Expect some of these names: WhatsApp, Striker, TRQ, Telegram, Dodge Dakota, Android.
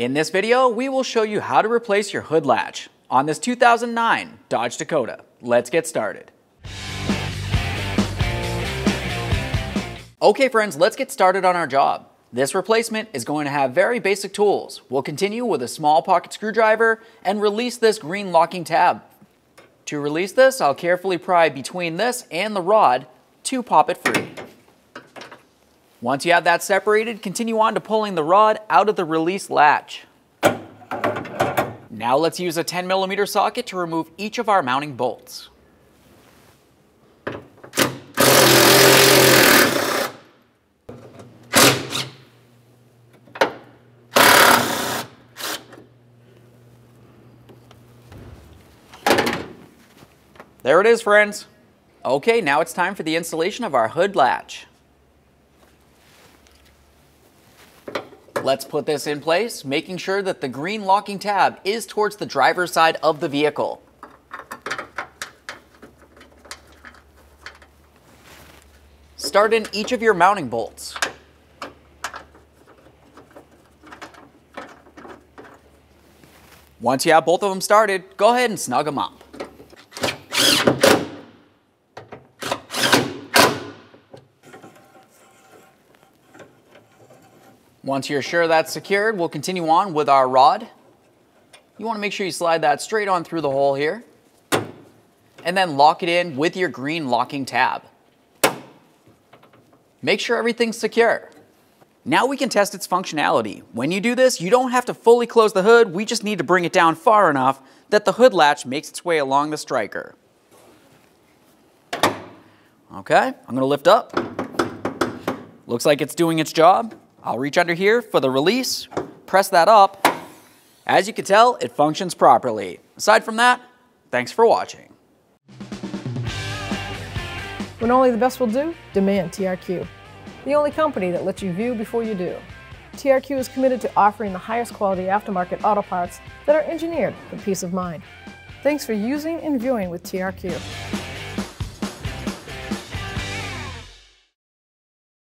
In this video, we will show you how to replace your hood latch on this 2009 Dodge Dakota. Let's get started. Okay friends, let's get started on our job. This replacement is going to have very basic tools. We'll continue with a small pocket screwdriver and release this green locking tab. To release this, I'll carefully pry between this and the rod to pop it free. Once you have that separated, continue on to pulling the rod out of the release latch. Now let's use a 10mm socket to remove each of our mounting bolts. There it is, friends. Okay, now it's time for the installation of our hood latch. Let's put this in place, making sure that the green locking tab is towards the driver's side of the vehicle. Start in each of your mounting bolts. Once you have both of them started, go ahead and snug them up. Once you're sure that's secured, we'll continue on with our rod. You want to make sure you slide that straight on through the hole here, and then lock it in with your green locking tab. Make sure everything's secure. Now we can test its functionality. When you do this, you don't have to fully close the hood. We just need to bring it down far enough that the hood latch makes its way along the striker. Okay, I'm going to lift up. Looks like it's doing its job. I'll reach under here for the release, press that up. As you can tell, it functions properly. Aside from that, thanks for watching. When only the best will do, demand TRQ. The only company that lets you view before you do. TRQ is committed to offering the highest quality aftermarket auto parts that are engineered for peace of mind. Thanks for using and viewing with TRQ.